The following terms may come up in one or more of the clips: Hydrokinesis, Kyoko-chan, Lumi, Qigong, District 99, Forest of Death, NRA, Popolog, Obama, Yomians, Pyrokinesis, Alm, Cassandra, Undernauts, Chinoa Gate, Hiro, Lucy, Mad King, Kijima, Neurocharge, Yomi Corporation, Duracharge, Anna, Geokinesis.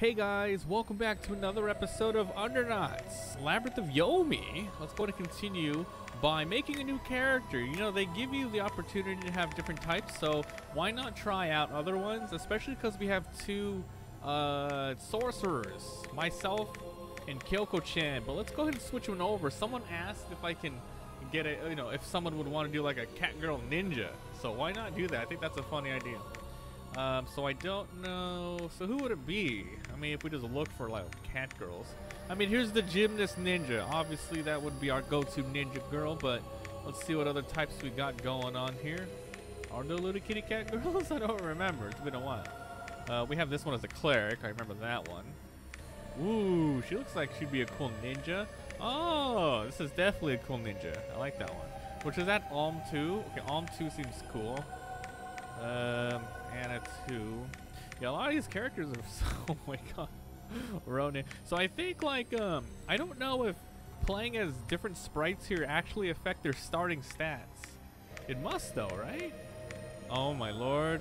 Hey guys, welcome back to another episode of Undernauts, Labyrinth of Yomi. Let's go to continue by making a new character. You know, they give you the opportunity to have different types, so why not try out other ones? Especially because we have two sorcerers, myself and Kyoko-chan. But let's go ahead and switch one over. Someone asked if I can get a, you know, if someone would want to do like a cat girl ninja. So why not do that? I think that's a funny idea. So I don't know, so who would it be? I mean, if we just look for like cat girls, I mean, here's the gymnast ninja. Obviously that would be our go-to ninja girl, but let's see what other types we got going on here. Are there little kitty cat girls? I don't remember, it's been a while. We have this one as a cleric, I remember that one. Ooh, she looks like she'd be a cool ninja. Oh, this is definitely a cool ninja, I like that one. Which is that Alm 2? Okay, Alm 2 seems cool. Anna 2. Yeah, a lot of these characters are so, oh my god. Ronin. So I think like, I don't know if playing as different sprites here actually affect their starting stats. It must though, right? Oh my lord.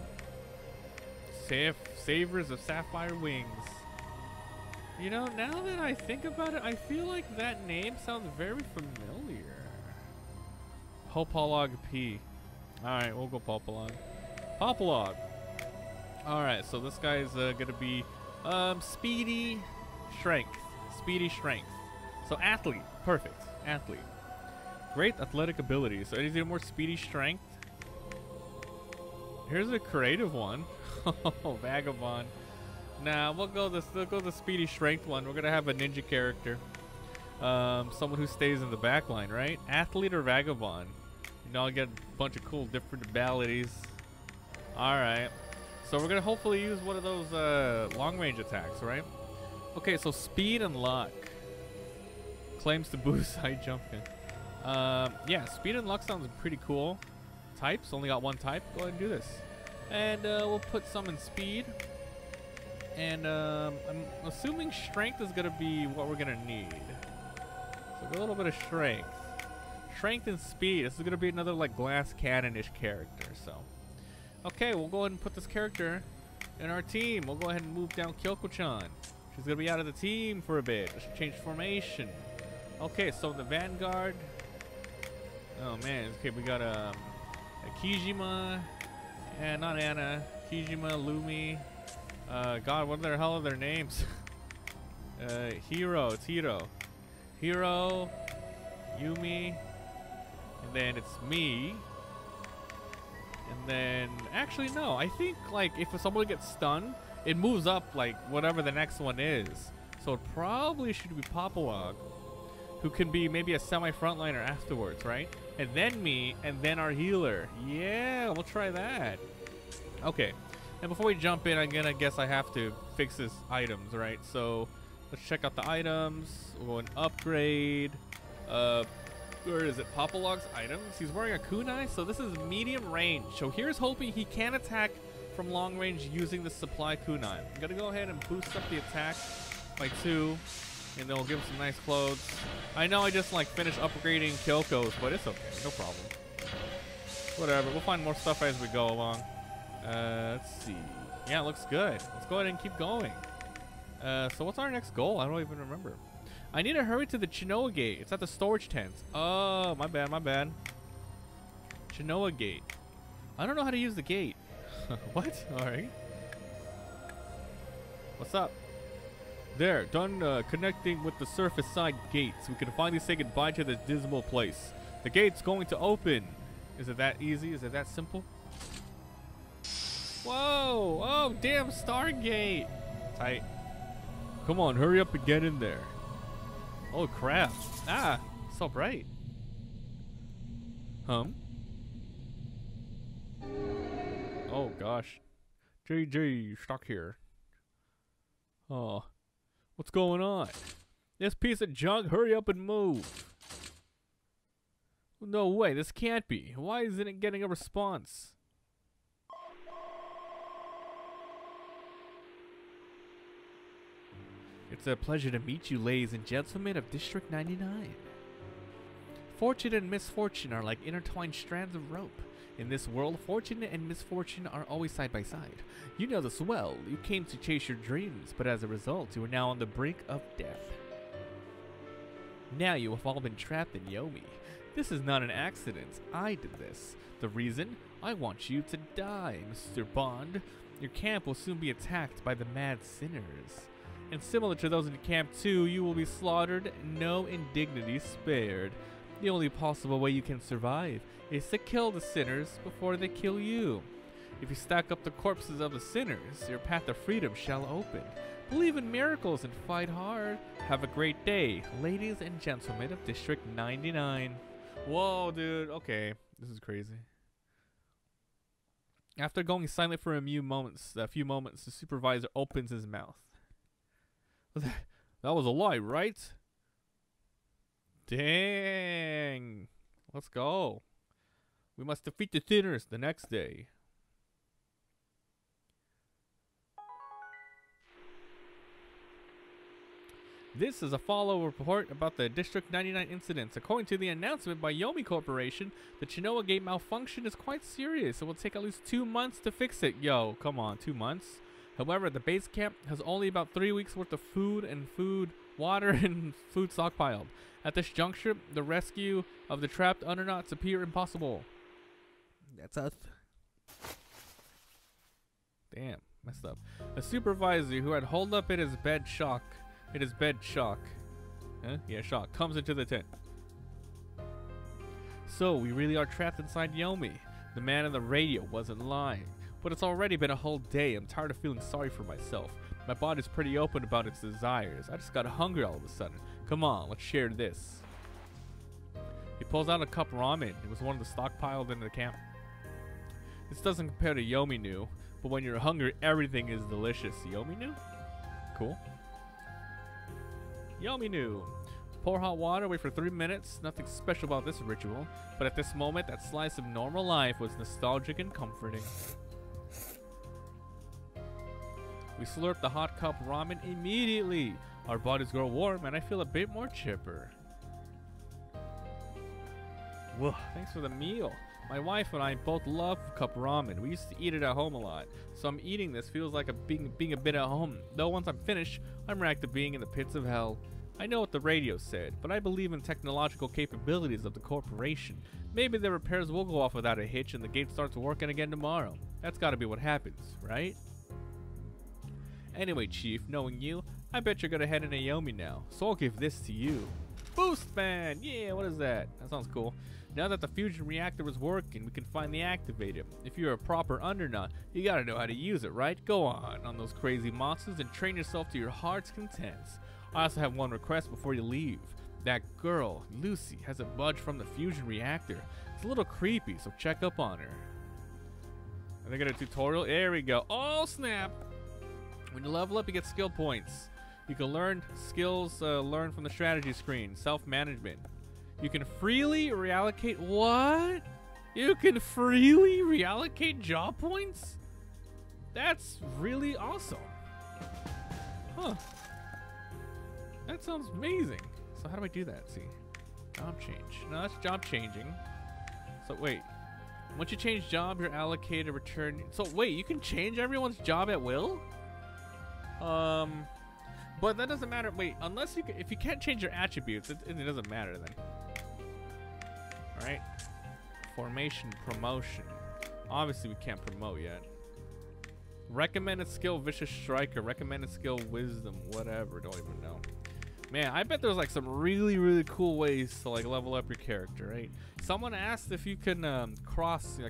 Savers of Sapphire Wings. You know, now that I think about it, I feel like that name sounds very familiar. Popolog P. Alright, we'll go Popolog. Popolog. Alright, so this guy is gonna be speedy strength. Speedy strength. So athlete. Perfect. Athlete. Great athletic ability. So it is even more speedy strength. Here's a creative one. Vagabond. Nah, we'll go the speedy strength one. We're gonna have a ninja character. Someone who stays in the back line, right? Athlete or vagabond. You know, I'll get a bunch of cool different abilities. Alright, so we're gonna hopefully use one of those long-range attacks, right? Okay, so speed and luck. Claims to boost high jumping. Yeah, speed and luck sounds pretty cool. Types, only got one type. Go ahead and do this. And we'll put some in speed. And I'm assuming strength is gonna be what we're gonna need. So a little bit of strength. Strength and speed. This is gonna be another like glass cannon-ish character, so. Okay, we'll go ahead and put this character in our team. We'll go ahead and move down Kyoko-chan. She's going to be out of the team for a bit. I should change formation. Okay, so the Vanguard. Oh, man. Okay, we got a Kijima. And not Anna. Kijima, Lumi. God, what the hell are their names? Hiro. It's Hiro. Hiro. Yumi. And then it's me. And then, actually no, I think like if someone gets stunned, it moves up like whatever the next one is. So it probably should be Popolog, who can be maybe a semi-frontliner afterwards, right? And then me, and then our healer. Yeah, we'll try that. Okay, and before we jump in, I'm gonna guess I have to fix this items, right? So let's check out the items. We'll go and upgrade. Or is it Popolog's items? He's wearing a kunai, so this is medium range. So here's hoping he can attack from long range using the supply kunai. I'm gonna go ahead and boost up the attack by 2, and then we'll give him some nice clothes. I know I just like finished upgrading Kyoko's, but it's okay, no problem. Whatever, we'll find more stuff as we go along. Let's see. Yeah, it looks good. Let's go ahead and keep going. So what's our next goal? I don't even remember. I need to hurry to the Chinoa Gate. It's at the storage tent. Oh, my bad, my bad. Chinoa Gate. I don't know how to use the gate. What? Alright. What's up? There, done connecting with the surface side gates. We can finally say goodbye to this dismal place. The gate's going to open. Is it that easy? Is it that simple? Whoa! Oh, damn Stargate! Tight. Come on, hurry up and get in there. Oh crap. Ah, so bright. Oh gosh. GG, stuck here. Oh. What's going on? This piece of junk, hurry up and move. No way, this can't be. Why isn't it getting a response? It's a pleasure to meet you, ladies and gentlemen of District 99. Fortune and misfortune are like intertwined strands of rope. In this world, fortune and misfortune are always side by side. You know this well. You came to chase your dreams, but as a result, you are now on the brink of death. Now you have all been trapped in Yomi. This is not an accident. I did this. The reason? I want you to die, Mr. Bond. Your camp will soon be attacked by the mad sinners. And similar to those in Camp 2, you will be slaughtered, no indignity spared. The only possible way you can survive is to kill the sinners before they kill you. If you stack up the corpses of the sinners, your path to freedom shall open. Believe in miracles and fight hard. Have a great day, ladies and gentlemen of District 99. Whoa, dude. Okay, this is crazy. After going silent for a few moments, the supervisor opens his mouth. That was a lie, right? Dang. Let's go. We must defeat the sinners the next day. This is a follow report about the District 99 incidents. According to the announcement by Yomi Corporation, the Chinoa Gate malfunction is quite serious. It will take at least 2 months to fix it. Yo, come on, 2 months? However, the base camp has only about 3 weeks worth of food, water, and food stockpiled. At this juncture, the rescue of the trapped Undernauts appear impossible. That's us. Damn, messed up. The supervisor who had holed up in his bed shock comes into the tent. So we really are trapped inside Yomi. The man on the radio wasn't lying. But it's already been a whole day. I'm tired of feeling sorry for myself. My body's pretty open about its desires. I just got hungry all of a sudden. Come on, let's share this. He pulls out a cup ramen. It was one of the stockpiled in the camp. This doesn't compare to Yomi Nu, but when you're hungry, everything is delicious. Yomi Nu? Cool. Yomi Nu. Pour hot water, wait for 3 minutes. Nothing special about this ritual, but at this moment, that slice of normal life was nostalgic and comforting. We slurp the hot cup ramen immediately. Our bodies grow warm and I feel a bit more chipper. Whoa, thanks for the meal. My wife and I both love cup ramen. We used to eat it at home a lot. So I'm eating this feels like being a bit at home. Though once I'm finished, I'm racked of being in the pits of hell. I know what the radio said, but I believe in technological capabilities of the corporation. Maybe the repairs will go off without a hitch and the gate starts working again tomorrow. That's gotta be what happens, right? Anyway, Chief, knowing you, I bet you're gonna head into Yomi now, so I'll give this to you. Boost fan! Yeah, what is that? That sounds cool. Now that the fusion reactor is working, we can finally activate it. If you're a proper Undernaut, you gotta know how to use it, right? Go on those crazy monsters and train yourself to your heart's content. I also have one request before you leave. That girl, Lucy, hasn't budged from the fusion reactor. It's a little creepy, so check up on her. Are they gonna tutorial? There we go. Oh, snap! When you level up, you get skill points. You can learn skills, learn from the strategy screen, self-management. You can freely reallocate, what? You can freely reallocate job points? That's really awesome. Huh. That sounds amazing. So how do I do that? See, job change. No, that's job changing. So wait, once you change job, you're allocated a return. So wait, you can change everyone's job at will? But that doesn't matter. Wait, unless you if you can't change your attributes, it doesn't matter then. All right. Formation, promotion. Obviously, we can't promote yet. Recommended skill, vicious striker. Recommended skill, wisdom, whatever. Don't even know. Man, I bet there's like some really cool ways to like level up your character, right? Someone asked if you can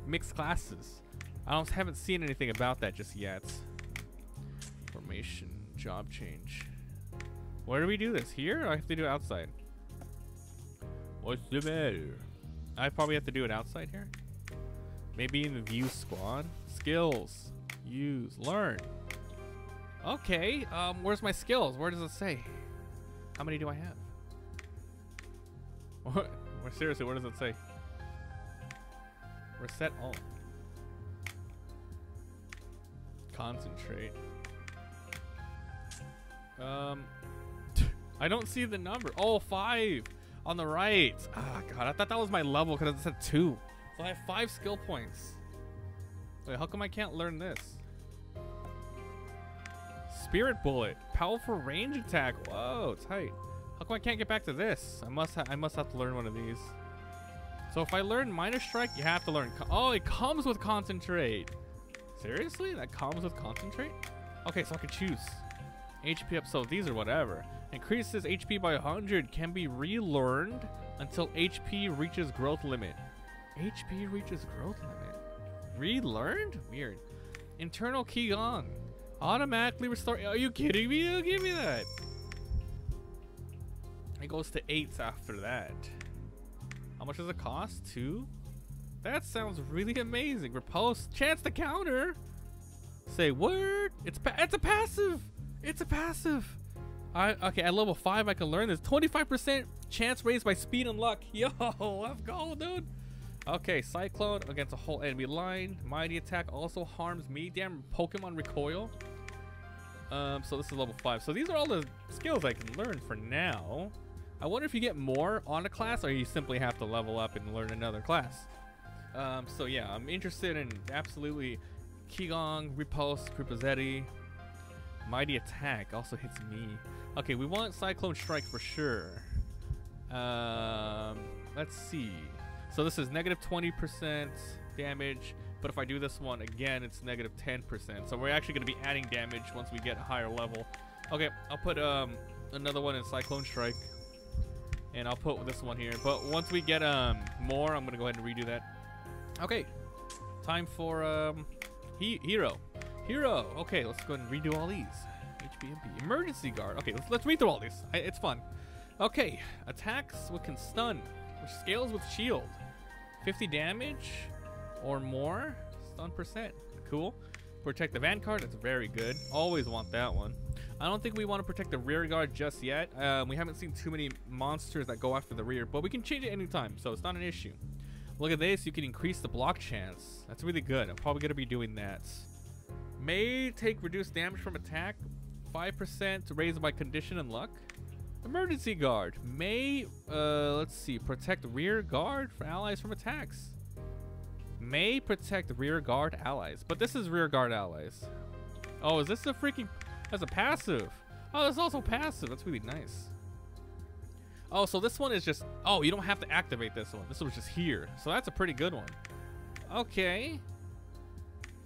mix classes. I haven't seen anything about that just yet. Formation, job change. Where do we do this? Here? Or I have to do it outside. What's the matter? I probably have to do it outside here. Maybe in the view squad. Skills. Use. Learn. Okay. Where's my skills? Where does it say? How many do I have? What? Seriously, where does it say? Reset all. Concentrate. I don't see the number. Oh, 5 on the right. Ah, God, I thought that was my level because it said 2. Well, I have 5 skill points. Wait, how come I can't learn this? Spirit Bullet. Powerful range attack. Whoa, tight. How come I can't get back to this? I must have to learn one of these. So if I learn Minor Strike, you have to learn... Oh, it comes with Concentrate. Seriously? That comes with Concentrate? Okay, so I can choose. HP up, so these are whatever. Increases HP by 100. Can be relearned until HP reaches growth limit. HP reaches growth limit? Relearned? Weird. Internal Qigong. Automatically restore... Are you kidding me? They'll give me that. It goes to 8s after that. How much does it cost? 2? That sounds really amazing. Repulse. Chance to counter. Say word. It's a passive. It's a passive. Okay, at level 5, I can learn this. 25% chance raised by speed and luck. Yo, let's go, dude. Okay, Cyclone against a whole enemy line. Mighty attack also harms me. Damn, Pokemon recoil. So this is level 5. So these are all the skills I can learn for now. I wonder if you get more on a class or you simply have to level up and learn another class. So yeah, I'm interested in absolutely Qigong, Repulse, Creepazzetti. Mighty attack also hits me. Okay, we want Cyclone Strike for sure. Let's see. So this is negative 20% damage, but if I do this one again, it's negative 10%. So we're actually going to be adding damage once we get a higher level. Okay, I'll put another one in Cyclone Strike. And I'll put this one here. But once we get more, I'm going to go ahead and redo that. Okay. Time for Hero. Hero. Okay, let's go ahead and redo all these. HPMP. Emergency Guard. Okay, let's read through all these. It's fun. Okay. Attacks which can stun. Which scales with shield. 50 damage or more. Stun percent. Cool. Protect the Vanguard. That's very good. Always want that one. I don't think we want to protect the rear guard just yet. We haven't seen too many monsters that go after the rear, but we can change it anytime, so it's not an issue. Look at this. You can increase the block chance. That's really good. I'm probably going to be doing that. May take reduced damage from attack. 5% raised by condition and luck. Emergency guard. May, let's see, protect rear guard for allies from attacks. May protect rear guard allies. But this is rear guard allies. Oh, is this a freaking... That's a passive. Oh, that's also passive. That's really nice. Oh, so this one is just... Oh, you don't have to activate this one. This one's just here. So that's a pretty good one. Okay.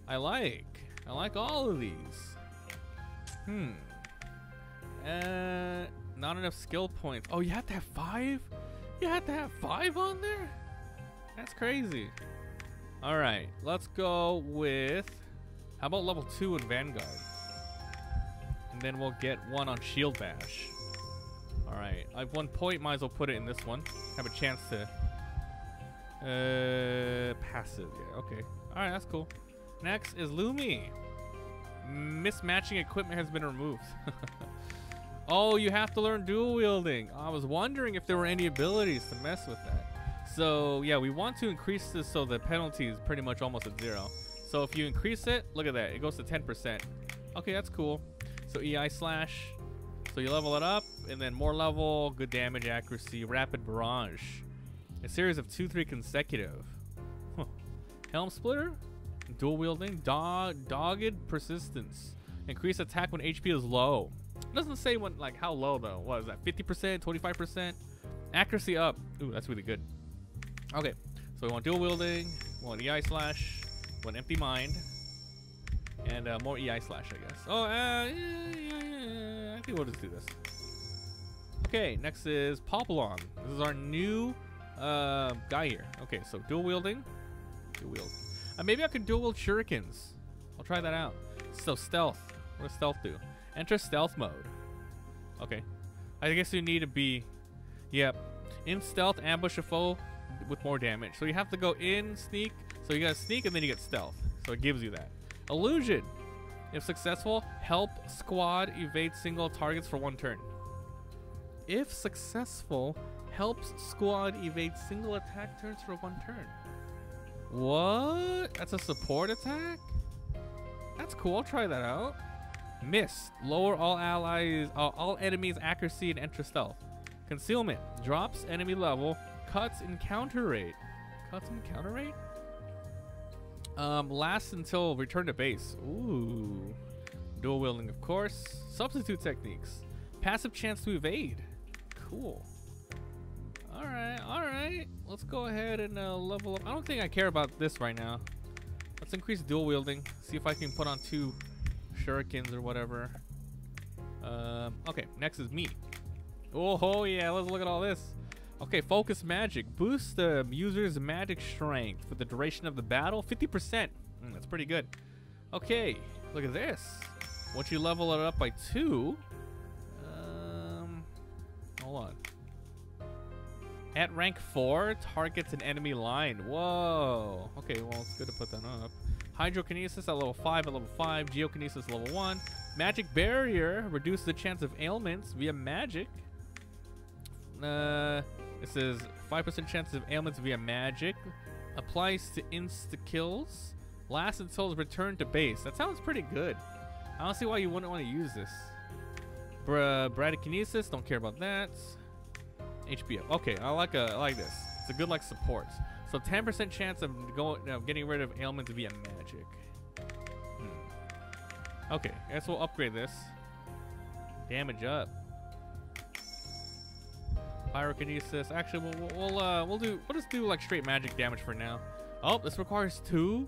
I like all of these. Not enough skill points. Oh, you have to have 5? You have to have 5 on there? That's crazy. All right. Let's go with... How about level 2 in Vanguard? And then we'll get one on Shield Bash. Alright, I have 1 point, might as well put it in this one. Have a chance to... Passive, yeah, okay. Alright, that's cool. Next is Lumi. Mismatching equipment has been removed. Oh, you have to learn dual wielding. I was wondering if there were any abilities to mess with that. So, yeah, we want to increase this so the penalty is pretty much almost at 0. So if you increase it, look at that, it goes to 10%. Okay, that's cool. So EI slash, so you level it up, and then more level, good damage accuracy, rapid barrage. A series of 2-3 consecutive. Huh. Helm splitter, dual wielding, dogged persistence. Increase attack when HP is low. It doesn't say when, like how low though. What is that, 50%, 25%? Accuracy up, ooh, that's really good. Okay, so we want dual wielding, we want EI slash, we want empty mind. And more EI slash, I guess. Oh, yeah. I think we'll just do this. Okay, next is Popolog. This is our new guy here. Okay, so dual wielding. Dual wield. Maybe I can dual wield shurikens. I'll try that out. So stealth. What does stealth do? Enter stealth mode. Okay. I guess you need to be... Yep. In stealth, ambush a foe with more damage. So you have to go in, sneak. So you gotta sneak and then you get stealth. So it gives you that. Illusion. If successful, help squad evade single targets for 1 turn. If successful, helps squad evade single attack turns for 1 turn. What? That's a support attack? That's cool. I'll try that out. Mist. Lower all allies, all enemies' accuracy and enter stealth. Concealment. Drops enemy level. Cuts encounter rate. Constant counter rate? Lasts until return to base. Ooh. Dual wielding, of course. Substitute techniques. Passive chance to evade. Cool. Alright, alright. Let's go ahead and level up. I don't think I care about this right now. Let's increase dual wielding. See if I can put on 2 shurikens or whatever. Okay, next is me. Oh yeah, let's look at all this. Okay, focus magic. Boost the user's magic strength for the duration of the battle. 50%. That's pretty good. Okay, look at this. Once you level it up by 2... hold on. At rank 4, targets an enemy line. Whoa. Okay, well, it's good to put that up. Hydrokinesis at level 5 at level 5. Geokinesis level 1. Magic barrier. Reduce the chance of ailments via magic. It says 5% chance of ailments via magic. Applies to insta-kills. Lasts until return to base. That sounds pretty good. I don't see why you wouldn't want to use this. Bradykinesis. Don't care about that. HBF. Okay, I like this. It's a good like support. So 10% chance of getting rid of ailments via magic. Okay, I guess we'll upgrade this. Damage up. Pyrokinesis. Actually, we'll just do like straight magic damage for now. Oh, this requires 2.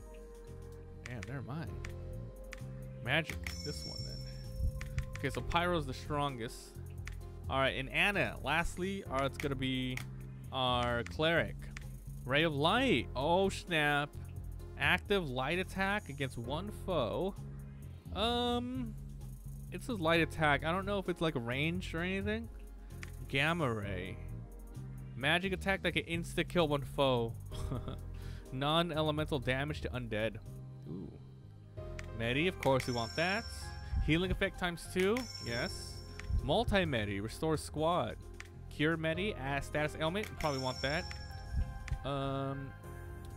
Damn, never mind. Magic. This one then. Okay, so Pyro's the strongest. All right, and Anna. Lastly, it's gonna be our cleric. Ray of light. Oh snap! Active light attack against one foe. It says light attack. I don't know if it's like range or anything. Gamma ray. Magic attack that can insta kill one foe. Non-elemental damage to undead. Ooh. Medi, of course we want that. Healing effect ×2. Yes. Multi-Medi, restore squad. Cure Medi, status ailment, probably want that.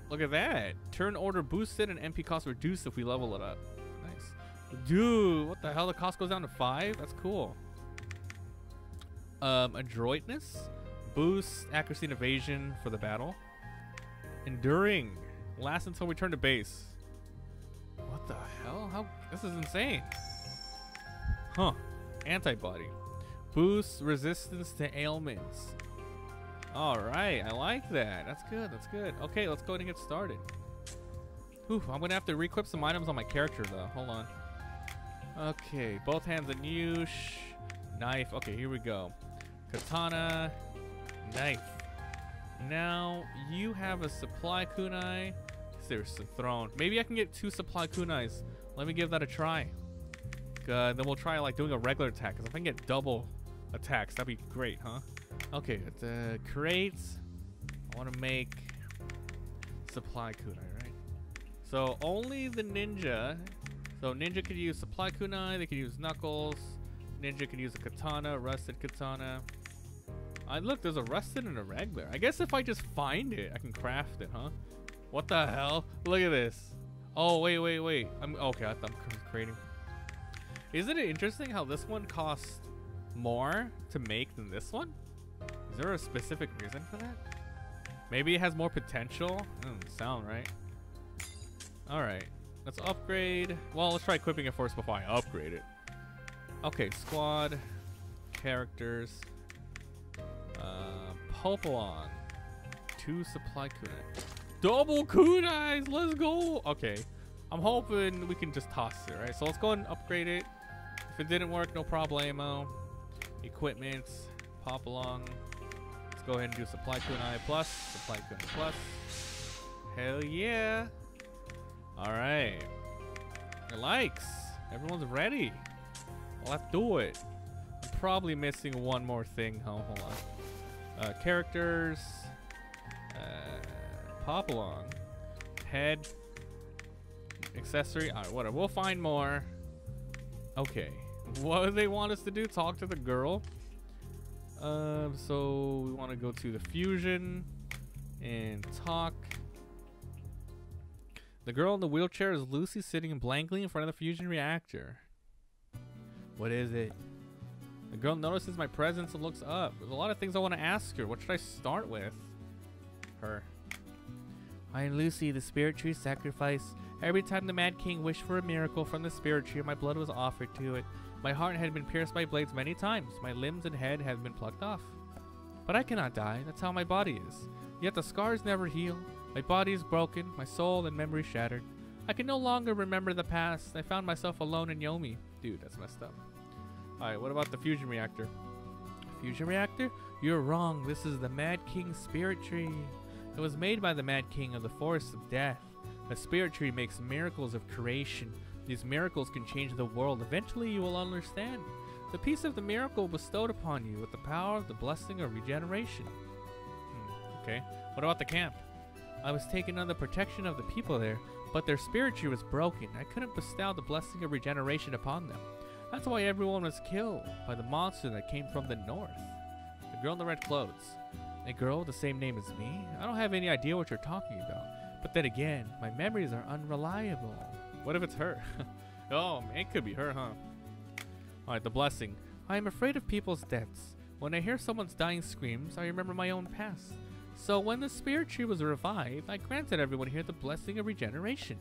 Look at that. Turn order boosted and MP cost reduced if we level it up. Nice. Dude, what the hell? The cost goes down to 5? That's cool. Adroitness, boost accuracy and evasion for the battle. Enduring, lasts until we turn to base. What the hell? How? This is insane. Huh. Antibody. Boosts resistance to ailments. Alright, I like that. That's good, that's good. Okay, let's go ahead and get started. Whew, I'm gonna have to re-equip some items on my character though. Hold on. Okay, both hands and Yush. Knife. Okay, here we go. Katana. Knife. Now, you have a supply kunai. Seriously, thrown. Maybe I can get 2 supply kunais. Let me give that a try. Then we'll try like doing a regular attack, because if I can get double attacks, that'd be great, huh? Okay, the crates. I want to make supply kunai, right? So only the ninja. So ninja could use supply kunai. They could use knuckles. Ninja could use a katana, rusted katana. Look, there's a rusted and a regular. I guess if I just find it, I can craft it, huh? What the hell? Look at this. Oh wait. Okay. I thought I'm creating. Isn't it interesting how this one costs more to make than this one? Is there a specific reason for that? Maybe it has more potential? Doesn't sound right. Alright, let's upgrade. Well, let's try equipping it first before I upgrade it. Okay, squad, characters, Popolog, 2 supply kunai. Double kunais, let's go! Okay, I'm hoping we can just toss it, right? So let's go ahead and upgrade it. If it didn't work, no problemo. Equipment, Popolog. Let's go ahead and do supply kunai plus, supply kunai plus. Hell yeah. All right. It likes. Everyone's ready. Let's do it. I'm probably missing one more thing. Oh, hold on. Characters. Popolog. Head. Accessory. All right, whatever. We'll find more. Okay. What do they want us to do? Talk to the girl. So we want to go to the fusion and talk. The girl in the wheelchair is Lucy, sitting blankly in front of the fusion reactor. What is it? The girl notices my presence and looks up. There's a lot of things I want to ask her. What should I start with? Her. I am Lucy, the spirit tree sacrifice. Every time the Mad King wished for a miracle from the spirit tree, my blood was offered to it. My heart had been pierced by blades many times. My limbs and head had been plucked off. But I cannot die. That's how my body is. Yet the scars never heal. My body is broken, my soul and memory shattered. I can no longer remember the past. I found myself alone in Yomi. Dude, that's messed up. Alright, what about the fusion reactor? Fusion reactor? You're wrong. This is the Mad King's spirit tree. It was made by the Mad King of the Forest of Death. The spirit tree makes miracles of creation. These miracles can change the world. Eventually you will understand. The piece of the miracle bestowed upon you with the power of the blessing of regeneration. Okay, what about the camp? I was taken under the protection of the people there, but their spirit tree was broken. I couldn't bestow the blessing of regeneration upon them. That's why everyone was killed by the monster that came from the north. The girl in the red clothes. A girl the same name as me? I don't have any idea what you're talking about. But then again, my memories are unreliable. What if it's her? Oh, it could be her, huh? Alright, the blessing. I am afraid of people's deaths. When I hear someone's dying screams, I remember my own past. So when the spirit tree was revived, I granted everyone here the blessing of regeneration.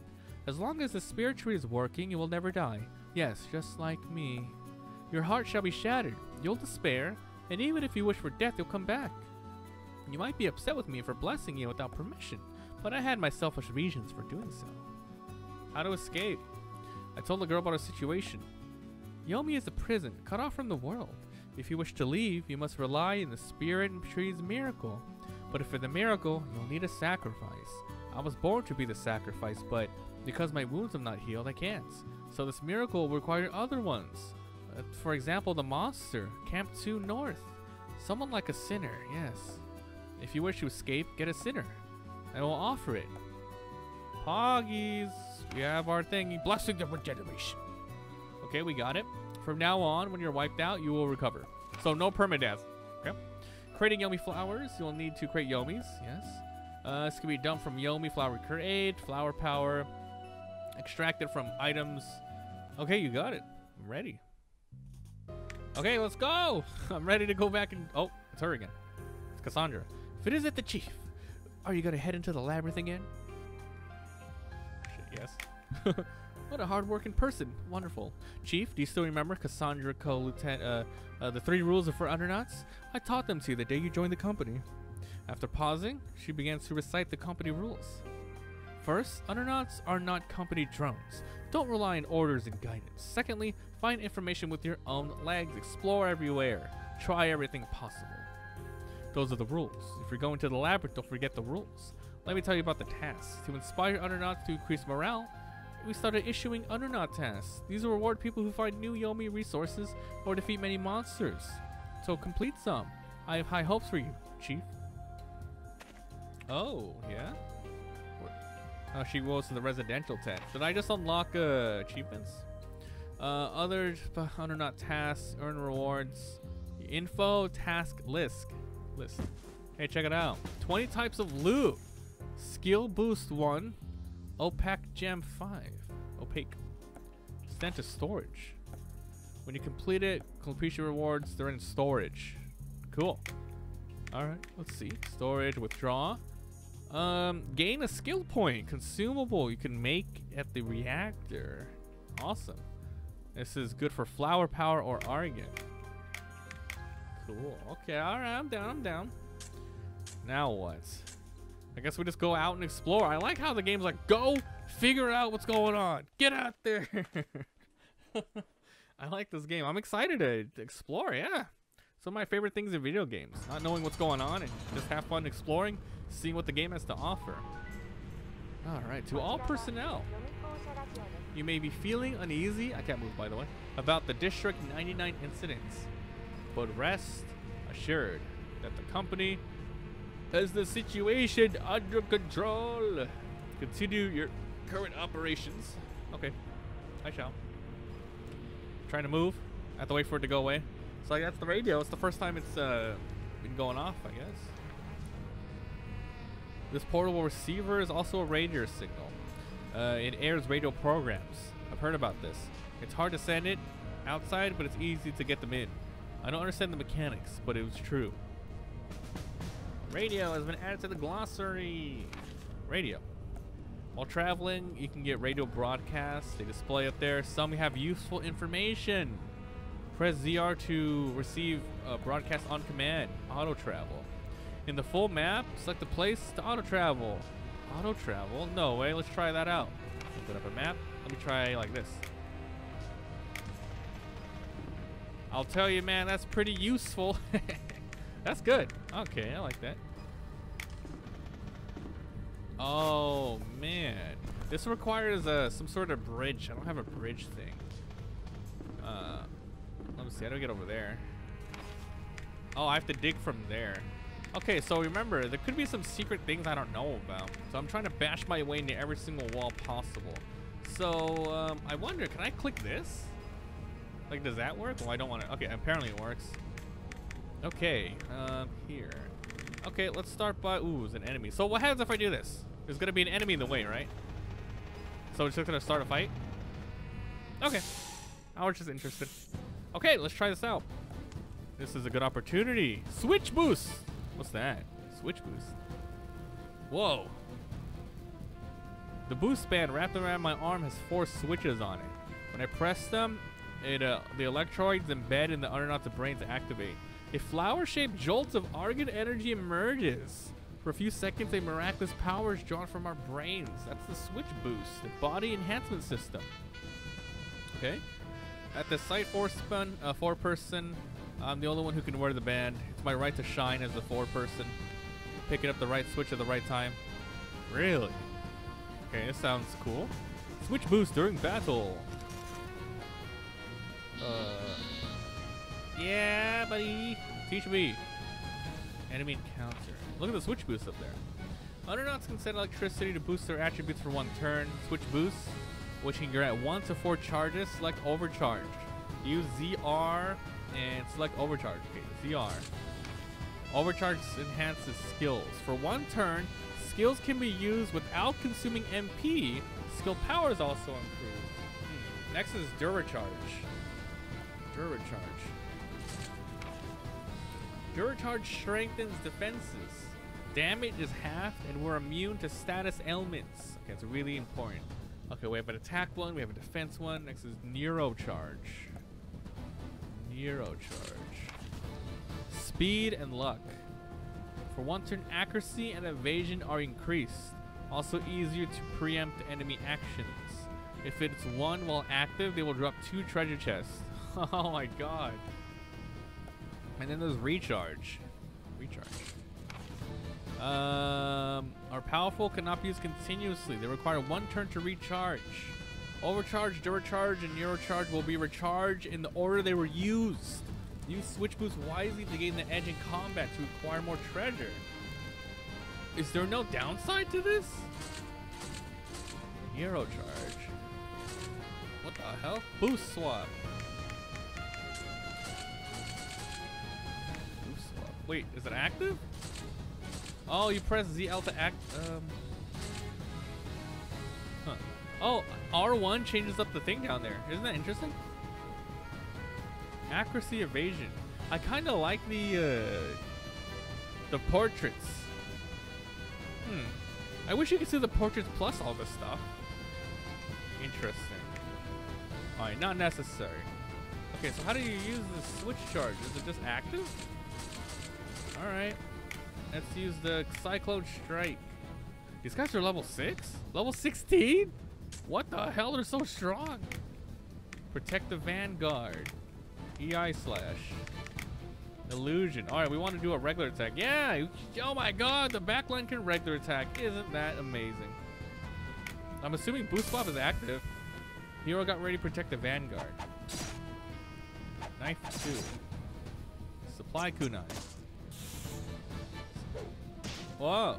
As long as the spirit tree is working, you will never die. Yes, just like me. Your heart shall be shattered. You'll despair, and even if you wish for death, you'll come back. You might be upset with me for blessing you without permission, but I had my selfish reasons for doing so. How to escape? I told the girl about her situation. Yomi is a prison, cut off from the world. If you wish to leave, you must rely on the spirit tree's miracle. But for the miracle, you'll need a sacrifice. I was born to be the sacrifice, but because my wounds have not healed, I can't. So this miracle will require other ones. For example, the monster, Camp 2 North. Someone like a sinner, yes. If you wish to escape, get a sinner. I will offer it. Poggies, we have our thing. Blessing of regeneration. Okay, we got it. From now on, when you're wiped out, you will recover. So no permadeath. Okay. Creating Yomi flowers. You'll need to create Yomis. Yes. This can be dumped from Yomi flower create, flower power, extracted from items. Okay, you got it. I'm ready. Okay, let's go. I'm ready to go back and... Oh, it's her again. It's Cassandra. If it isn't the chief, are you going to head into the labyrinth again? Shit, yes. What a hard-working person. Wonderful. Chief, do you still remember Cassandra Co-Lieutenant, the 3 rules for Undernauts? I taught them to you the day you joined the company. After pausing, she began to recite the company rules. First, Undernauts are not company drones. Don't rely on orders and guidance. Secondly, find information with your own legs. Explore everywhere. Try everything possible. Those are the rules. If you're going to the labyrinth, don't forget the rules. Let me tell you about the tasks. To inspire Undernauts to increase morale, we started issuing Undernaut tasks. These will reward people who find new Yomi resources or defeat many monsters. So complete some. I have high hopes for you, Chief. Oh, yeah? How she goes to the residential tab. Did I just unlock achievements? Other Undernaut tasks, earn rewards, info, task list. Hey, check it out. 20 types of loot. Skill boost 1. Opaque Gem 5. Opaque. Sent to storage. When you complete it, complete your rewards. They're in storage. Cool. Alright, let's see. Storage, withdraw. Gain a skill point. Consumable you can make at the reactor. Awesome. This is good for flower power or argon. Cool. Okay, alright, I'm down, Now what? I guess we just go out and explore. I like how the game's like, go figure out what's going on. Get out there. I like this game. I'm excited to explore, yeah. Some of my favorite things in video games. Not knowing what's going on and just have fun exploring, seeing what the game has to offer. All right, to all personnel. You may be feeling uneasy, I can't move by the way, about the District 99 incidents. But rest assured that the company has the situation under control. Continue your current operations. Okay, I shall. Trying to move. I have to wait for it to go away. So that's the radio. It's the first time it's been going off, I guess. This portable receiver is also a radio signal. It airs radio programs. I've heard about this. It's hard to send it outside, but it's easy to get them in. I don't understand the mechanics, but it was true. Radio has been added to the glossary. radio. While traveling, you can get radio broadcasts. They display up there. Some have useful information. Press ZR to receive a broadcast on command. Auto travel. In the full map, select the place to auto travel. Auto travel? No way. Let's try that out. Put up a map. Let me try like this. I'll tell you, man, that's pretty useful. That's good. Okay, I like that. Oh, man. This requires some sort of bridge. I don't have a bridge thing. Let me see. How do I get over there? Oh, I have to dig from there. Okay, so remember, there could be some secret things I don't know about. So I'm trying to bash my way into every single wall possible. So, I wonder, can I click this? Like, does that work? Well, I don't want to. Okay, apparently it works. Okay, here. Okay, let's start by... Ooh, it's an enemy. So what happens if I do this? There's going to be an enemy in the way, right? So it's just going to start a fight? Okay. I was just interested. Okay, let's try this out. This is a good opportunity. Switch boost! What's that? Switch boost. Whoa. The boost band wrapped around my arm has 4 switches on it. When I press them, the electrodes embedded in the Undernauts' brains activate. A flower-shaped jolt of argon energy emerges. For a few seconds, a miraculous power is drawn from our brains. That's the switch boost, the body enhancement system. Okay. At the site four-person, I'm the only one who can wear the band. It's my right to shine as the four-person. Picking up the right switch at the right time. Really? Okay, this sounds cool. Switch boost during battle. Yeah, buddy. Teach me. Enemy encounter. Look at the switch boost up there. Undernauts can set electricity to boost their attributes for 1 turn. Switch boost, which can grant 1 to 4 charges. Select overcharge. Use ZR and select overcharge. Okay, ZR. Overcharge enhances skills. For 1 turn, skills can be used without consuming MP. Skill power is also improved. Next is Duracharge. Duracharge. Duracharge strengthens defenses. Damage is half, and we're immune to status ailments. Okay, it's really important. Okay, we have an attack one, we have a defense one. Next is Neurocharge. Neurocharge. Speed and luck. For 1 turn, accuracy and evasion are increased. Also easier to preempt enemy actions. If it's 1 while active, they will drop 2 treasure chests. Oh my god. And then there's recharge. Are powerful, cannot be used continuously. They require 1 turn to recharge. Overcharge, Duracharge, and Neurocharge will be recharged in the order they were used. Use switch boost wisely to gain the edge in combat to acquire more treasure. Is there no downside to this? Neurocharge. What the hell? Boost swap. Wait, is it active? Oh, you press ZL to act. Oh, R1 changes up the thing down there. Isn't that interesting? Accuracy evasion. I kind of like the portraits. I wish you could see the portraits plus all this stuff. Interesting. All right, not necessary. Okay, so how do you use the switch charge? Is it just active? Alright, let's use the Cyclone Strike. These guys are level 6? Level 16? What the hell? They're so strong. Protect the Vanguard. EI slash. Illusion. Alright, we want to do a regular attack. Yeah! Oh my god, the backline can regular attack. Isn't that amazing? I'm assuming Boost Swap is active. Hero got ready to protect the Vanguard. Knife 2. Supply kunai. Whoa.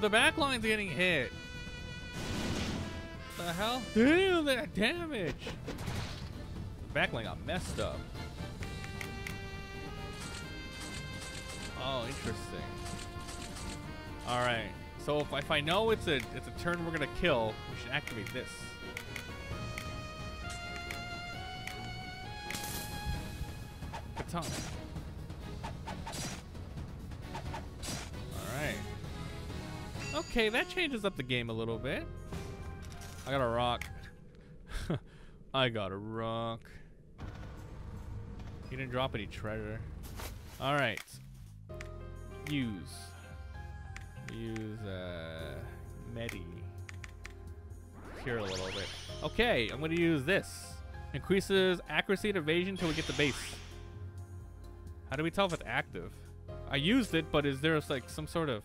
The backline's getting hit. What the hell? Damn, that damage. The backline got messed up. Oh, interesting. Alright. So if I know it's a turn we're gonna kill, we should activate this. Katana. Okay, that changes up the game a little bit. I got a rock. I got a rock. You didn't drop any treasure. Alright. Use. Use, Medi. Cure a little bit. Okay, I'm gonna use this. Increases accuracy and evasion until we get the base. How do we tell if it's active? I used it, but is there like some sort of...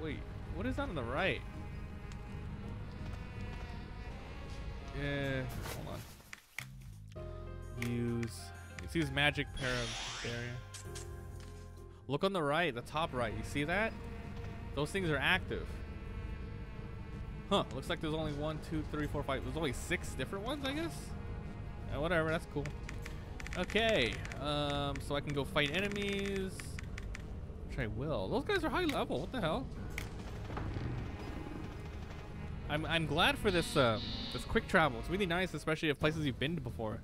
Wait, what is that on the right? Yeah, hold on. Use... Let's use magic barrier. Look on the right, the top right. You see that? Those things are active. Huh, looks like there's only 1, 2, 3, 4, 5. There's only 6 different ones, I guess? Yeah, whatever, that's cool. Okay, so I can go fight enemies. Which I will. Those guys are high level, what the hell? I'm glad for this this quick travel. It's really nice, especially if places you've been to before.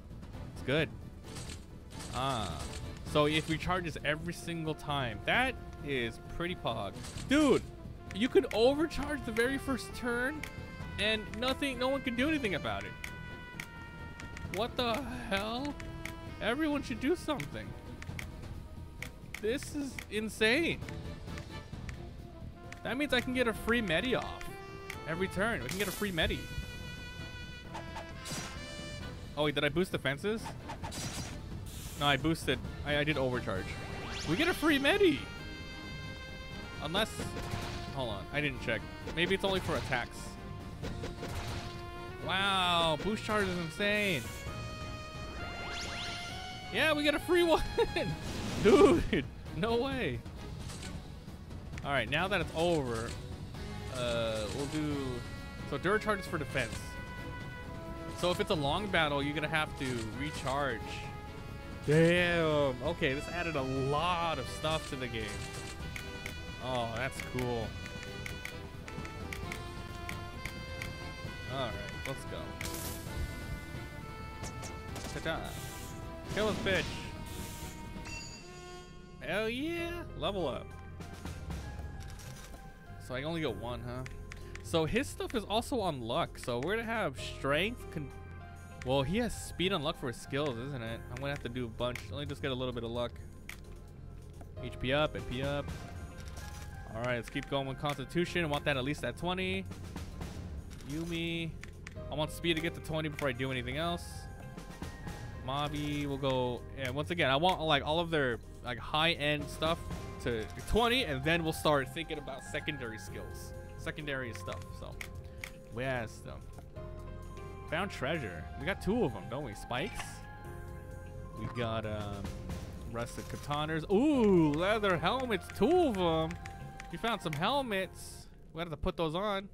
It's good. Ah, so it recharges every single time. That is pretty pog. Dude, you could overcharge the very first turn and no one can do anything about it. What the hell? Everyone should do something. This is insane. That means I can get a free Medi off. Every turn, we can get a free Medi. Oh wait, did I boost defenses? No, I boosted. I did overcharge. We get a free Medi! Unless... Hold on, I didn't check. Maybe it's only for attacks. Wow, boost charge is insane. Yeah, we get a free one! Dude, no way. Alright, now that it's over, we'll do... So Duracharge is for defense. So if it's a long battle, you're gonna have to recharge. Damn, okay, this added a lot of stuff to the game. Oh, that's cool. Alright, let's go. Ta-da. Kill this bitch. Hell yeah. Level up. So I only got one, huh? So his stuff is also on luck. So we're going to have strength. Well, he has speed on luck for his skills, isn't it? I'm going to have to do a bunch. Let me just get a little bit of luck. HP up, MP up. All right, let's keep going with Constitution. I want that at least at 20. Yomi. I want speed to get to 20 before I do anything else. Mobby will go, and once again, I want like all of their like high-end stuff to 20, and then we'll start thinking about secondary skills, secondary stuff. So, where's them? Found treasure. We got 2 of them, don't we? Spikes. We got rusted katanas. Ooh, leather helmets. 2 of them. We found some helmets. We had to put those on.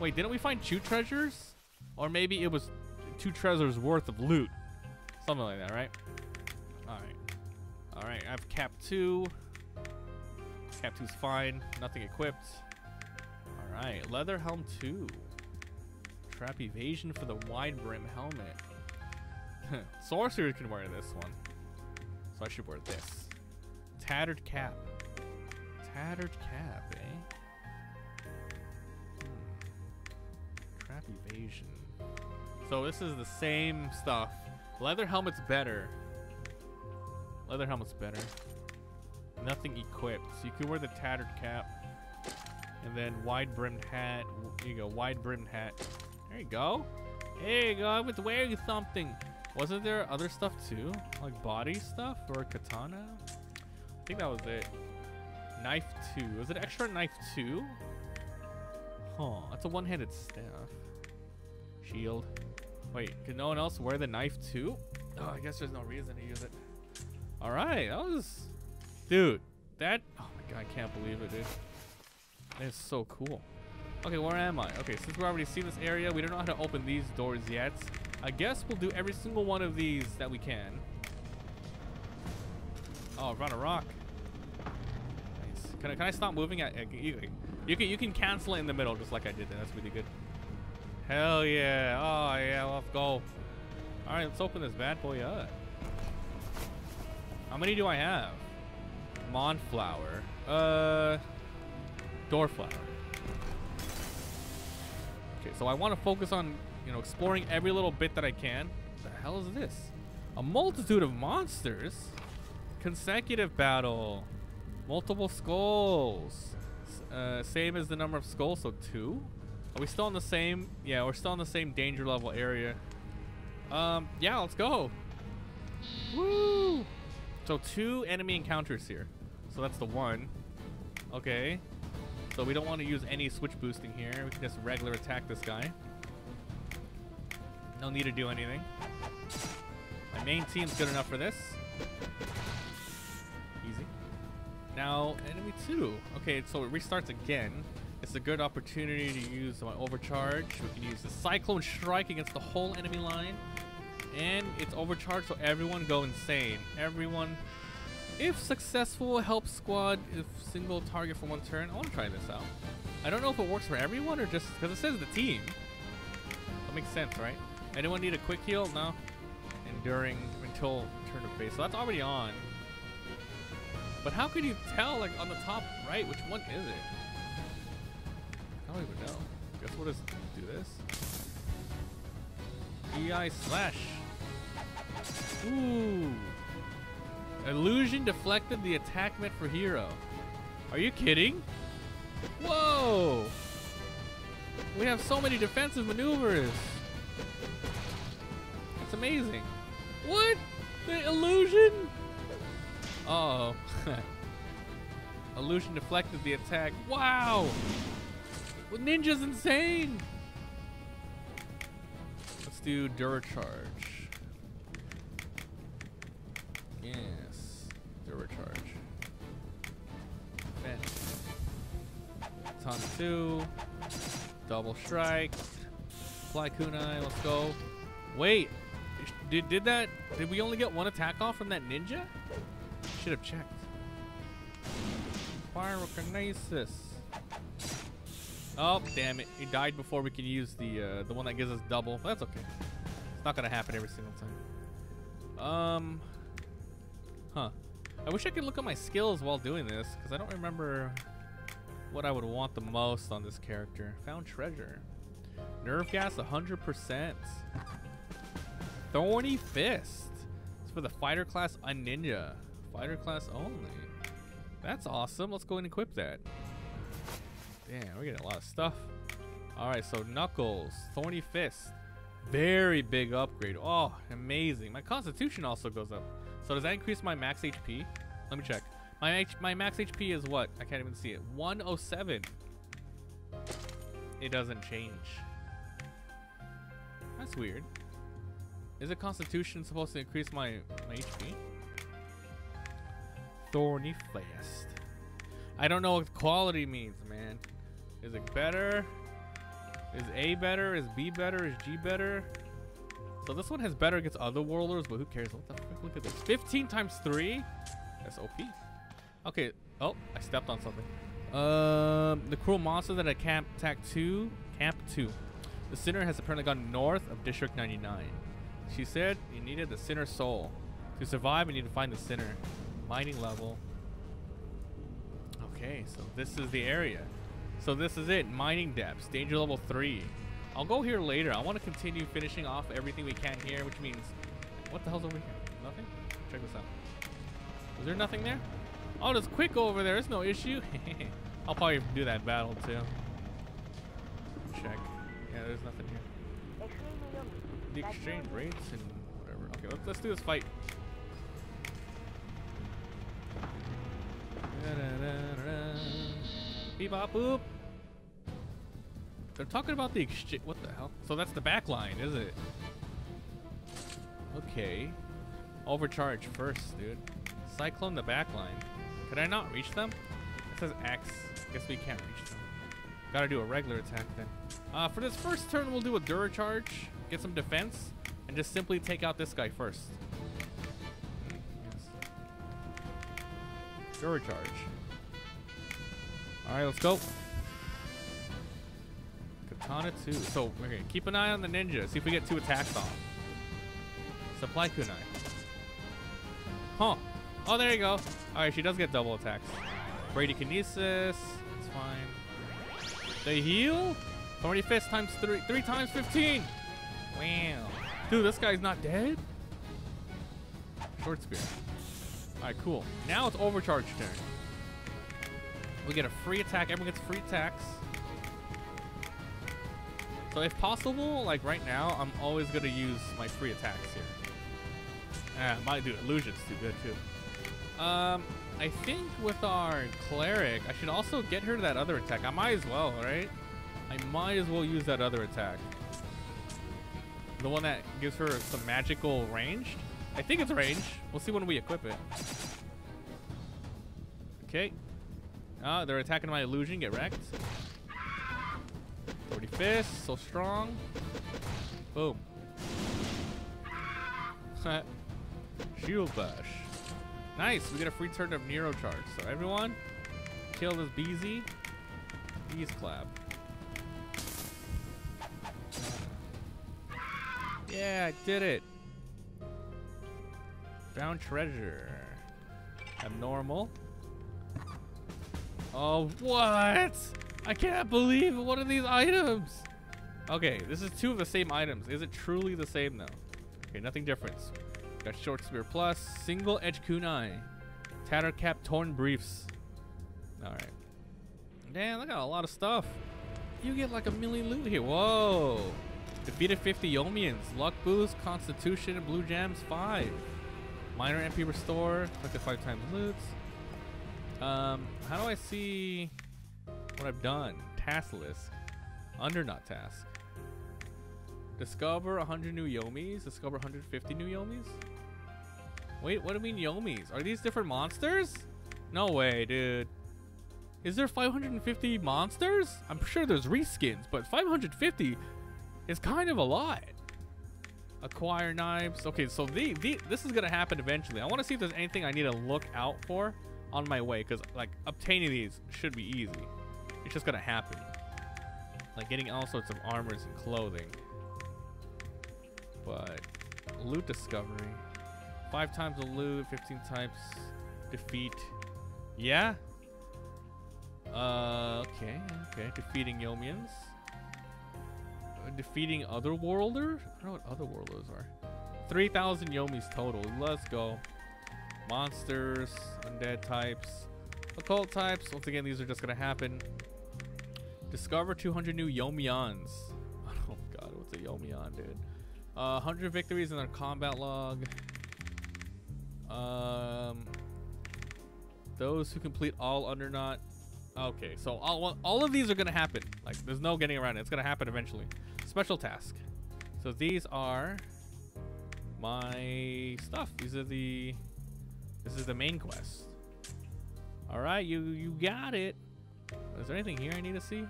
Wait, didn't we find 2 treasures? Or maybe it was 2 treasures worth of loot. Something like that, right? Alright. Alright, I have cap 2. Cap 2's fine. Nothing equipped. Alright, leather helm 2. Trap evasion for the wide brim helmet. Sorcerer can wear this one. So I should wear this. Tattered cap. Tattered cap, eh? Trap evasion. So this is the same stuff. Leather helmet's better. Leather helmet's better. Nothing equipped. So you can wear the tattered cap. And then wide-brimmed hat. Here you go, wide-brimmed hat. There you go. There you go, I was wearing something. Wasn't there other stuff too? Like body stuff or katana? I think that was it. Knife 2. Was it extra knife 2? Huh, that's a one-handed staff. Shield. Wait, can no one else wear the knife too? Oh, I guess there's no reason to use it. All right, that was... Dude, that... Oh my god, I can't believe it, dude. That is so cool. Okay, where am I? Okay, since we've already seen this area, we don't know how to open these doors yet. I guess we'll do every single one of these that we can. Oh, run a rock. Nice. Can I stop moving? You can cancel it in the middle just like I did there. That's really good. Hell yeah. Oh yeah, let's go. Alright, let's open this bad boy up. How many do I have? Monflower. Doorflower. Okay, so I want to focus on, you know, exploring every little bit that I can. What the hell is this? A multitude of monsters? Consecutive battle. Multiple skulls. Same as the number of skulls, so 2. Are we still on the same? Yeah, we're still on the same danger level area. Yeah, let's go. Woo! So 2 enemy encounters here. So that's the 1. Okay. So we don't want to use any switch boosting here. We can just regular attack this guy. No need to do anything. My main team's good enough for this. Easy. Now, enemy 2. Okay, so it restarts again. It's a good opportunity to use my overcharge. We can use the Cyclone Strike against the whole enemy line. And it's overcharged, so everyone go insane. Everyone, if successful, help squad if single target for 1 turn. I want to try this out. I don't know if it works for everyone or just because it says the team. That makes sense, right? Anyone need a quick heal? No. Enduring until turn of base. So that's already on. But how could you tell, like, on the top right, which one is it? I don't even know. Guess we'll just do this. EI slash. Ooh. Illusion deflected the attack meant for hero. Are you kidding? Whoa. We have so many defensive maneuvers. It's amazing. What? The illusion? Uh oh. Illusion deflected the attack. Wow. Well, Ninja's insane. Let's do Duracharge. Yes. Duracharge. Fence. Ton 2. Double strike. Fly kunai. Let's go. Wait. Did we only get 1 attack off from that ninja? Should have checked. Pyrokinesis. Oh, damn it. He died before we can use the one that gives us double. But that's okay. It's not going to happen every single time. Huh. I wish I could look at my skills while doing this, because I don't remember what I would want the most on this character. Found treasure. Nerve gas, 100%. Thorny fist. It's for the fighter class ninja. Fighter class only. That's awesome. Let's go and equip that. Damn, we're getting a lot of stuff. All right, so Knuckles, Thorny Fist. Very big upgrade. Oh, amazing. My Constitution also goes up. So does that increase my max HP? Let me check. My max HP is what? I can't even see it. 107. It doesn't change. That's weird. Is the Constitution supposed to increase my HP? Thorny Fist. I don't know what quality means, man. Is it better? Is A better? Is B better? Is G better? So this one has better against other warlords, but who cares? What the fuck? Look at this. 15 times 3? That's OP. Okay. Oh, I stepped on something. The cruel monster that I camp attack 2. Camp 2. The sinner has apparently gone north of District 99. She said you needed the sinner's soul. To survive, you need to find the sinner. Mining level. Okay, so this is the area. So this is it, mining depths, danger level 3. I'll go here later. I want to continue finishing off everything we can here, which means, what the hell's over here? Nothing? Check this out. Is there nothing there? Oh, there's quick over there. It's no issue. I'll probably do that battle too. Check. Yeah, there's nothing here. The exchange rates and whatever. Okay, let's do this fight. Bebop boop. They're talking about the exchange. What the hell? So that's the back line, is it? Okay. Overcharge first, dude. Cyclone the back line. Can I not reach them? It says X. Guess we can't reach them. Gotta do a regular attack then. For this first turn, we'll do a Duracharge, get some defense, and just simply take out this guy first. Duracharge. All right, let's go. Katana 2. So, okay, keep an eye on the ninja. See if we get 2 attacks off. Supply kunai. Huh. Oh, there you go. All right, she does get double attacks. Bradykinesis. It's fine. They heal. 25 times 3. 3 times 15. Wow. Dude, this guy's not dead. Short spear. All right, cool. Now it's overcharge turn. We get a free attack. Everyone gets free attacks. So if possible, like right now, I'm always going to use my free attacks here. My dude, illusion's too good too. I think with our cleric, I should also get her that other attack. I might as well, right? I might as well use that other attack. The one that gives her some magical range. I think it's range. We'll see when we equip it. Okay. They're attacking my illusion. Get wrecked. 40 fists. So strong. Boom. Shield bash. Nice. We get a free turn of Nero charge. So everyone, kill this BZ. Bees clap. Yeah, I did it. Found treasure. Abnormal. Oh, what? I can't believe it. What are these items? Okay, this is 2 of the same items. Is it truly the same though? Okay, nothing different. Got short spear plus, single edge kunai, tatter cap, torn briefs. All right. Damn, I got a lot of stuff. You get like a million loot here. Whoa. Defeated 50 Yomians. Luck boost, constitution, and blue jams 5. Minor MP restore. Collected 5 times loots. How do I see what I've done? Task list. Undernaut task. Discover 100 new Yomis. Discover 150 new Yomis. Wait, what do we mean Yomis? Are these different monsters? No way, dude. Is there 550 monsters? I'm sure there's reskins, but 550 is kind of a lot. Acquire knives. Okay, so this is gonna happen eventually. I want to see if there's anything I need to look out for on my way, because like obtaining these should be easy. It's just gonna happen. Like getting all sorts of armors and clothing. But loot discovery, 5 times the loot, 15 times defeat. Yeah. Okay. Okay. Defeating Yomians. Defeating Otherworlders? I don't know what Otherworlders are. 3,000 Yomis total. Let's go. Monsters, undead types, occult types. Once again, these are just going to happen. Discover 200 new Yomians. Oh, God. What's a Yomian, dude? 100 victories in their combat log. Those who complete all Undernaut. Okay, so all of these are going to happen. Like, there's no getting around it. It's going to happen eventually. Special task. So these are my stuff. These are the... This is the main quest. All right, you got it. Is there anything here I need to see?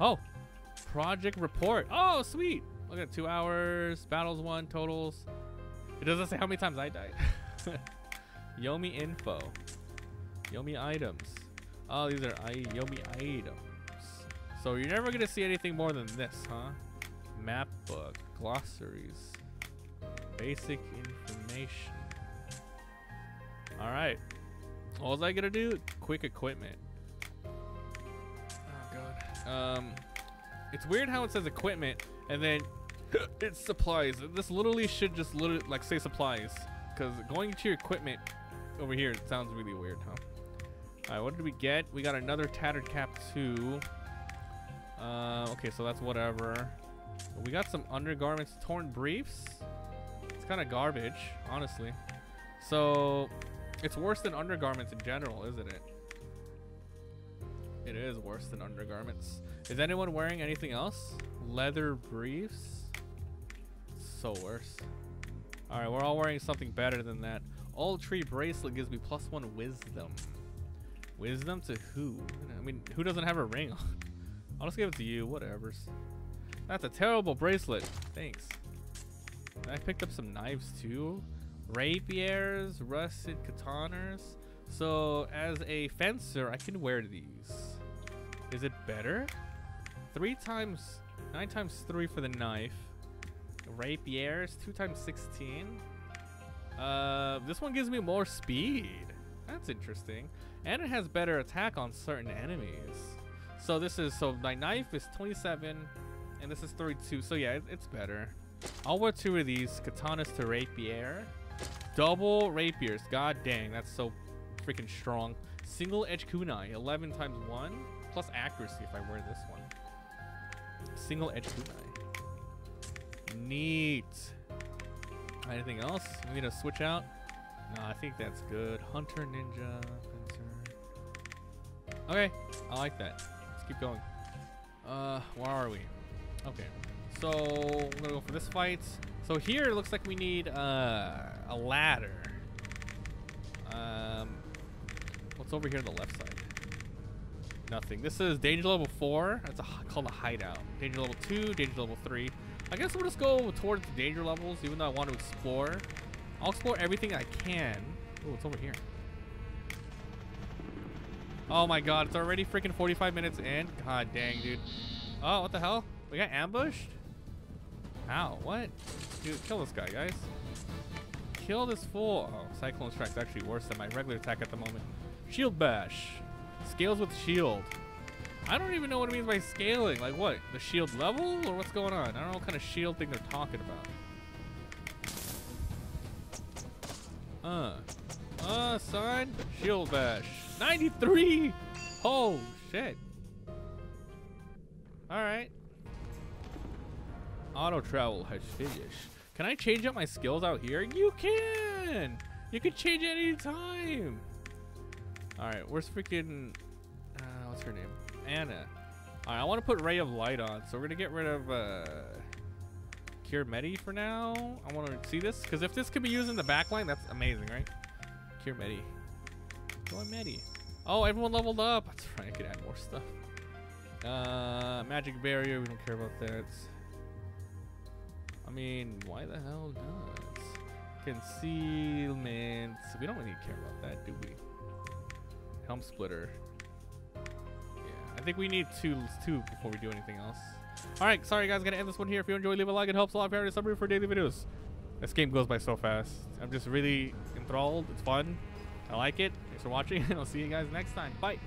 Oh, project report. Oh, sweet. Look at 2 hours, battles won, totals. It doesn't say how many times I died. Yomi info. Yomi items. Oh, these are Yomi items. So you're never gonna see anything more than this, huh? Map book, glossaries, basic information. All right. All was I gonna do? Quick equipment. Oh God. It's weird how it says equipment and then it's supplies. This literally should just literally like say supplies, because going to your equipment over here, it sounds really weird, huh? All right, what did we get? We got another tattered cap too. Okay, so that's whatever. We got some undergarments, torn briefs. It's kind of garbage, honestly. So. It's worse than undergarments in general, isn't it? It is worse than undergarments. Is anyone wearing anything else? Leather briefs? So worse. All right, we're all wearing something better than that. Old tree bracelet gives me +1 wisdom. Wisdom to who? I mean, who doesn't have a ring on? I'll just give it to you, whatevers. That's a terrible bracelet. Thanks. I picked up some knives too. Rapiers, rusted katanas. So as a fencer, I can wear these. Is it better? 9 times 3 for the knife. Rapiers, 2 times 16. This one gives me more speed. That's interesting. And it has better attack on certain enemies. So this is, so my knife is 27 and this is 32. So yeah, it's better. I'll wear two of these katanas to rapier. Double rapiers. God dang, that's so freaking strong. Single edge kunai, 11 times 1. Plus accuracy if I wear this one. Single edge kunai. Neat. Anything else? We need to switch out? No, I think that's good. Hunter, ninja, fencer. Okay, I like that. Let's keep going. Where are we? Okay, so we're gonna go for this fight. So here it looks like we need a ladder. What's over here on the left side? Nothing. This is danger level 4. That's called a hideout. Danger level 2, danger level 3. I guess we'll just go towards the danger levels, even though I want to explore. I'll explore everything I can. Oh, it's over here. Oh my god, it's already freaking 45 minutes in. God dang, dude. Oh, what the hell? We got ambushed? Ow, what? Dude, kill this guy, guys. Kill this fool. Oh, Cyclone Strike's actually worse than my regular attack at the moment. Shield Bash. Scales with shield. I don't even know what it means by scaling. Like what? The shield level? Or what's going on? I don't know what kind of shield thing they're talking about. Son. Shield bash. 93! Oh, shit. Alright. Auto travel has finished. Can I change up my skills out here? You can! You can change it any time! Alright, where's freaking... what's her name? Anna. Alright, I want to put Ray of Light on. So we're going to get rid of... Cure Medi for now. I want to see this because if this could be used in the backline, that's amazing, right? Cure Medi. Go on Medi. Oh, everyone leveled up. That's right. I could add more stuff. Magic barrier. We don't care about that. I mean, why the hell not? Concealment. We don't really care about that, do we? Helm splitter. Yeah, I think we need two before we do anything else. Alright, sorry guys, gonna end this one here. If you enjoyed, leave a like, it helps a lot. If you're already for daily videos. This game goes by so fast. I'm just really enthralled. It's fun. I like it. Thanks for watching, and I'll see you guys next time. Bye.